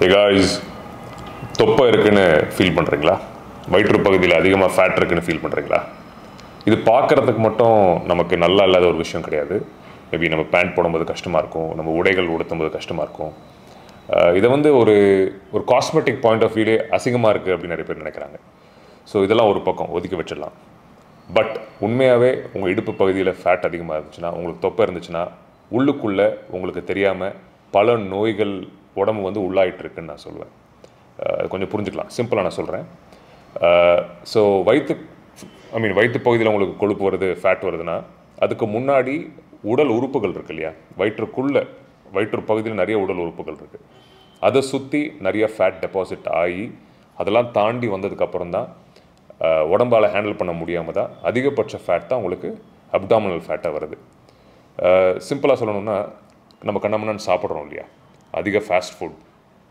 Hey guys, toppa irukku feel pandringla. Vitru pagudila adhigama fat irukku feel pandringla. Idu paakradhukku mattum namakku nalla illada oru vishayam kedaiyadhu. Maybe nama pant podumbodhu kashtama irukum, nama udaigal udutumbodhu kashtama irukum. Idha vande oru cosmetic point of view asigama irukku appdi nariya per nenikkranga. So idella oru pakkam odikki vechidalam. But unmeyave unga iduppu pagudila fat adhigama irundhuchuna, ungalku toppa irundhuchuna, உள்ளுக்குள்ள உங்களுக்கு தெரியாம பல நோய்கள் உடம்பு வந்து உள்ளாயிட்டு இருக்குன்னு நான் சொல்வேன். கொஞ்சம் புரிஞ்சுக்கலாம். சிம்பிளா நான் சொல்றேன். சோ வயித்து பகுதியில உங்களுக்கு கொழுப்பு வருது, ஃபேட் வருதுனா அதுக்கு முன்னாடி உடல் உறுப்புகள் இருக்கு இல்லையா? வயிற்று பகுதியில நிறைய உடல் உறுப்புகள் இருக்கு. அத சுத்தி நிறைய ஃபேட் டெபாசிட் ஆகி அதெல்லாம் தாண்டி வந்ததுக்கு அப்புறம் தான் உடம்பால ஹேண்டில் பண்ண முடியாம தான் அதிகபட்ச ஃபேட் தான் உங்களுக்கு அப்டாமினல் ஃபேட்டா வருது. சிம்பிளா சொல்லணும்னா நம்ம கண்ணமண்ண சாப்பிடுறோம் இல்லையா? அதிக ஃபாஸ்ட் ஃபுட்,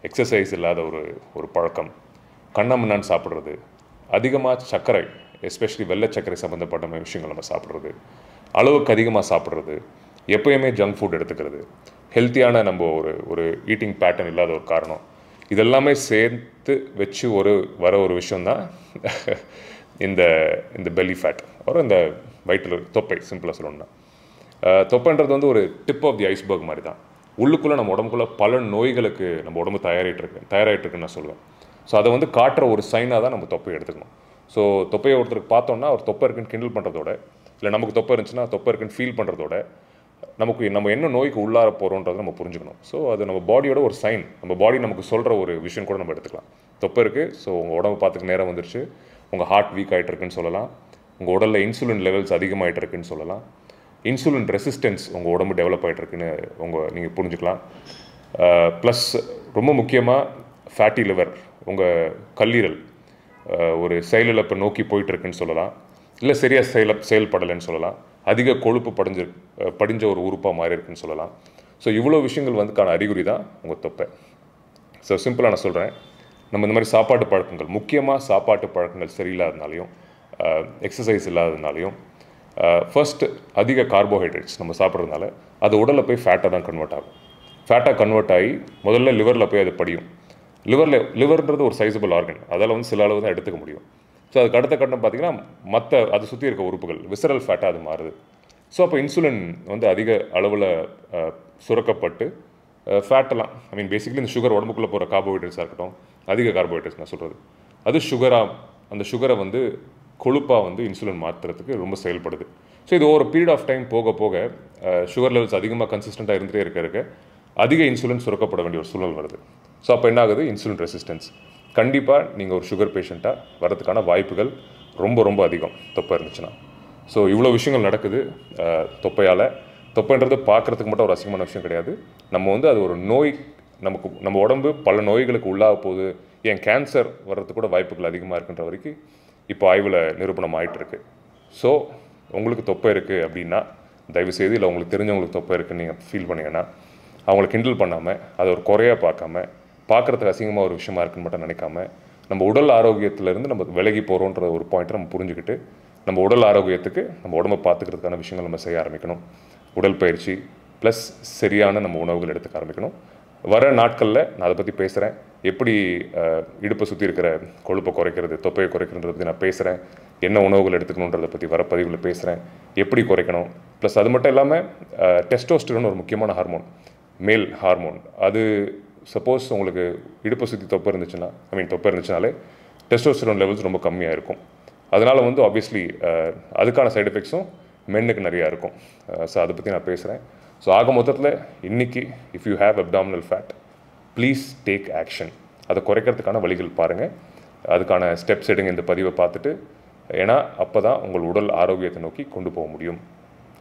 எக்ஸசைஸ் இல்லாத ஒரு பழக்கம், கண்ணமண்ண சாப்பிடுறது, அதிகமாக சர்க்கரை, எஸ்பெஷலி வெள்ளை சர்க்கரை சம்பந்தப்பட்ட விஷயங்கள் நம்ம சாப்பிடுறது, அளவுக்கு அதிகமாக சாப்பிடுறது, எப்பயுமே ஜங்க் ஃபுட் எடுத்துக்கிறது, ஹெல்த்தியான நம்ம ஒரு ஈட்டிங் பேட்டர்ன் இல்லாத ஒரு காரணம், இதெல்லாமே சேர்த்து வச்சு வர ஒரு விஷயம்தான் இந்த பெல்லி ஃபேட் ஒரு இந்த வயிற்றில் தொப்பை. சிம்பிளாக சொல்லணும்னா தொப்பைன்றது வந்து ஒரு டிப் ஆஃப் தி ஐஸ்பர்க் மாதிரி தான். உள்ளுக்குள்ளே நம்ம உடம்புக்குள்ளே பல நோய்களுக்கு நம்ம உடம்பு தயாராகிட்டுருக்குன்னு நான் சொல்லுவேன். ஸோ அதை வந்து காட்டுற ஒரு சைனாக தான் நம்ம தொப்பையை எடுத்துக்கணும். ஸோ தொப்பையை ஒருத்தருக்கு பார்த்தோம்னா ஒரு தொப்பை இருக்குன்னு கிண்டல் பண்ணுறதோட, இல்லை நமக்கு தொப்பை இருந்துச்சுன்னா தொப்பை இருக்குன்னு ஃபீல் பண்ணுறதோட நம்ம என்ன நோய்க்கு உள்ளார போகிறோன்றதை நம்ம புரிஞ்சுக்கணும். ஸோ அது நம்ம பாடியோட ஒரு சைன், நம்ம பாடி நமக்கு சொல்கிற ஒரு விஷயம் கூட நம்ம எடுத்துக்கலாம். தொப்பை இருக்குது, ஸோ உங்கள் உடம்பு பார்த்துக்க நேரம் வந்துருச்சு, உங்கள் ஹார்ட் வீக் ஆகிட்டு இருக்குன்னு சொல்லலாம், உங்கள் உடலில் இன்சுலின் லெவல்ஸ் அதிகமாகிட்டு இருக்குன்னு சொல்லலாம், இன்சுலின் ரெசிஸ்டன்ஸ் உங்கள் உடம்பு டெவலப் ஆகிட்டு இருக்குன்னு நீங்கள் புரிஞ்சுக்கலாம். ப்ளஸ் ரொம்ப முக்கியமாக ஃபேட்டி லிவர், உங்கள் கல்லீரல் ஒரு செயலிழப்பை நோக்கி போயிட்டுருக்குன்னு சொல்லலாம், இல்லை சரியாக செயல்படலைன்னு சொல்லலாம், அதிக கொழுப்பு படிஞ்ச ஒரு உறுப்பாக மாறி இருக்குன்னு சொல்லலாம். ஸோ இவ்வளோ விஷயங்கள் வந்துக்கான அறிகுறி தான் உங்கள் தொப்பை. ஸோ சிம்பிளாக நான் சொல்கிறேன், நம்ம இந்த மாதிரி சாப்பாட்டு பழக்கங்கள், முக்கியமாக சாப்பாட்டு பழக்கங்கள் சரியில்லாததுனாலையும் எக்ஸசைஸ் இல்லாததுனாலையும் ஃபர்ஸ்ட்டு அதிக கார்போஹைட்ரேட்ஸ் நம்ம சாப்பிட்றதுனால அது உடலில் போய் ஃபேட்டாக தான் கன்வெர்ட் ஆகும். ஃபேட்டாக கன்வெர்ட் ஆகி முதல்ல லிவரில் போய் அது படியும். லிவர்ன்றது ஒரு சைஸபிள் ஆர்கன், அதில் வந்து சில அளவு தான் எடுத்துக்க முடியும். ஸோ அதுக்கு அடுத்த கட்டம் பார்த்திங்கன்னா மற்ற அதை சுற்றி இருக்க உறுப்புகள் விசரல் ஃபேட்டாக அது மாறுது. ஸோ அப்போ இன்சுலின் வந்து அதிக அளவில் சுரக்கப்பட்டு ஃபேட்டெல்லாம் பேசிக்கலி இந்த சுகர் உடம்புக்குள்ளே போகிற கார்போஹைட்ரேட்ஸாக இருக்கட்டும், அதிக கார்போஹைட்ரேட்ஸ் நான் சொல்கிறது அது சுகராக அந்த சுகரை வந்து கொழுப்பாக வந்து இன்சுலின் மாற்றுறதுக்கு ரொம்ப செயல்படுது. ஸோ இது ஒரு பீரியட் ஆஃப் டைம் போக போக சுகர் லெவல்ஸ் அதிகமாக கன்சிஸ்டண்ட்டாக இருந்துகிட்டே இருக்க அதிக இன்சுலின் சுரக்கப்பட வேண்டிய ஒரு சூழல் வருது. ஸோ அப்போ என்ன ஆகுது? இன்சுலின் ரெசிஸ்டன்ஸ் கண்டிப்பாக நீங்கள் ஒரு சுகர் பேஷண்ட்டாக வரதுக்கான வாய்ப்புகள் ரொம்ப ரொம்ப அதிகம் தொப்பை இருந்துச்சுன்னா. ஸோ இவ்வளோ விஷயங்கள் நடக்குது தொப்பையால். தொப்பைன்றது பார்க்குறதுக்கு மட்டும் ஒரு அசிங்கமான விஷயம் கிடையாது. நம்ம வந்து அது ஒரு நோய், நமக்கு நம்ம உடம்பு பல நோய்களுக்கு உள்ளாக போகுது, ஏன் கேன்சர் வர்றதுக்கு கூட வாய்ப்புகள் அதிகமாக இருக்குன்ற வரைக்கும் இப்போ ஆய்வில் நிரூபணம் ஆகிட்டுருக்கு. ஸோ உங்களுக்கு தொப்பை இருக்குது அப்படின்னா தயவுசெய்து, இல்லை உங்களுக்கு தெரிஞ்சவங்களுக்கு தொப்பை இருக்குன்னு நீங்கள் ஃபீல் பண்ணிங்கன்னா அவங்களை கிண்டல் பண்ணாமல், அதை ஒரு குறையாக பார்க்காம, பார்க்குறதுக்கு அசிங்கமாக ஒரு விஷயமா இருக்குன்னு மட்டும் நினைக்காம, நம்ம உடல் ஆரோக்கியத்திலேருந்து நம்ம விலகி போகிறோன்ற ஒரு பாயிண்ட்டை நம்ம புரிஞ்சுக்கிட்டு நம்ம உடல் ஆரோக்கியத்துக்கு நம்ம உடம்பை பார்த்துக்கிறதுக்கான விஷயங்கள் நம்ம செய்ய ஆரம்பிக்கணும். உடற்பயிற்சி ப்ளஸ் சரியான நம்ம உணவுகள் எடுத்துக்க ஆரம்பிக்கணும். வர நாட்களில் நான் அதை பற்றி பேசுகிறேன், எப்படி இடுப்பை சுற்றி இருக்கிற கொழுப்பை குறைக்கிறது, தொப்பையை குறைக்கிறத பற்றி நான் பேசுகிறேன், என்ன உணவுகள் எடுத்துக்கணுன்றதை பற்றி வர பதிவில் பேசுகிறேன், எப்படி குறைக்கணும். ப்ளஸ் அது மட்டும் இல்லாமல் டெஸ்டோஸ்டெரோன் ஒரு முக்கியமான ஹார்மோன், மேல் ஹார்மோன், அது சப்போஸ் உங்களுக்கு இடுப்பை சுற்றி தொப்பை இருந்துச்சுனாலே டெஸ்டோஸ்டெரோன் லெவல்ஸ் ரொம்ப கம்மியாக இருக்கும். அதனால் வந்து ஆப்வியஸ்லி அதுக்கான சைடு எஃபெக்ட்ஸும் மென்னுக்கு நிறையா இருக்கும். ஸோ அதை பற்றி நான் பேசுகிறேன். ஸோ ஆக மொத்தத்தில் இன்றைக்கி if you have abdominal fat please take action. அதை குறைக்கிறதுக்கான வழிகள் பாருங்கள், அதுக்கான ஸ்டெப்ஸ் எடுங்க இந்த பதிவை பார்த்துட்டு. ஏன்னா அப்போ தான் உங்கள் உடல் ஆரோக்கியத்தை நோக்கி கொண்டு போக முடியும்.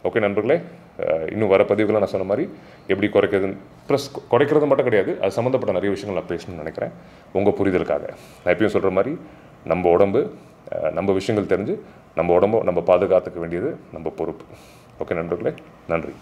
ஓகே நண்பர்களே, இன்னும் வர பதிவுகளை நான் சொன்ன மாதிரி எப்படி குறைக்கிறதுன்னு, ப்ளஸ் குறைக்கிறது மட்டும் கிடையாது, அது சம்மந்தப்பட்ட நிறைய விஷயங்கள் நான் பேசணும்னு நினைக்கிறேன் உங்கள் புரிதலுக்காக. நான் எப்பயும் சொல்கிற மாதிரி நம்ம உடம்பு நம்ம விஷயங்கள் தெரிஞ்சு நம்ம உடம்பை நம்ம பாதுகாத்துக்க வேண்டியது நம்ம பொறுப்பு. ஓகே நண்பர்களே, நன்றி.